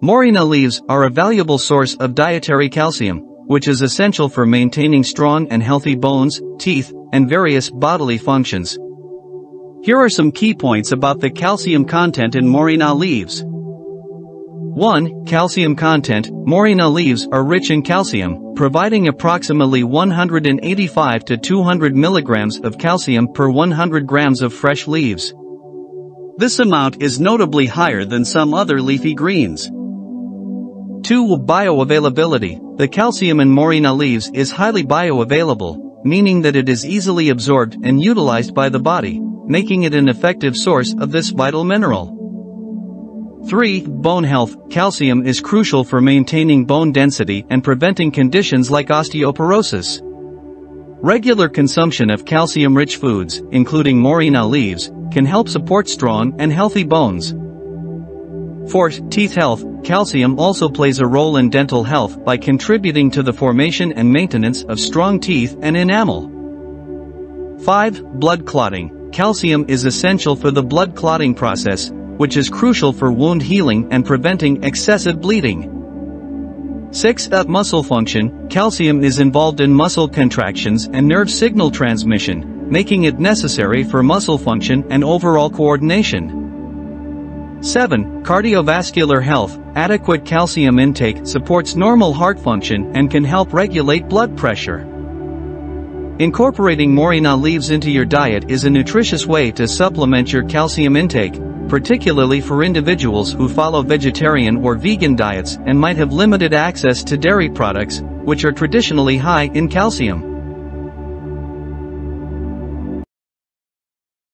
Moringa leaves are a valuable source of dietary calcium, which is essential for maintaining strong and healthy bones, teeth, and various bodily functions. Here are some key points about the calcium content in Moringa leaves. 1. Calcium content. Moringa leaves are rich in calcium, providing approximately 185 to 200 milligrams of calcium per 100 grams of fresh leaves. This amount is notably higher than some other leafy greens. 2. Bioavailability. The calcium in Moringa leaves is highly bioavailable, meaning that it is easily absorbed and utilized by the body, making it an effective source of this vital mineral. 3. Bone health. Calcium is crucial for maintaining bone density and preventing conditions like osteoporosis. Regular consumption of calcium-rich foods, including Moringa leaves, can help support strong and healthy bones. 4. Teeth health. Calcium also plays a role in dental health by contributing to the formation and maintenance of strong teeth and enamel. 5. Blood clotting. Calcium is essential for the blood clotting process, which is crucial for wound healing and preventing excessive bleeding. 6. Muscle function. Calcium is involved in muscle contractions and nerve signal transmission, making it necessary for muscle function and overall coordination. 7. Cardiovascular health. Adequate calcium intake supports normal heart function and can help regulate blood pressure. Incorporating Moringa leaves into your diet is a nutritious way to supplement your calcium intake, particularly for individuals who follow vegetarian or vegan diets and might have limited access to dairy products, which are traditionally high in calcium.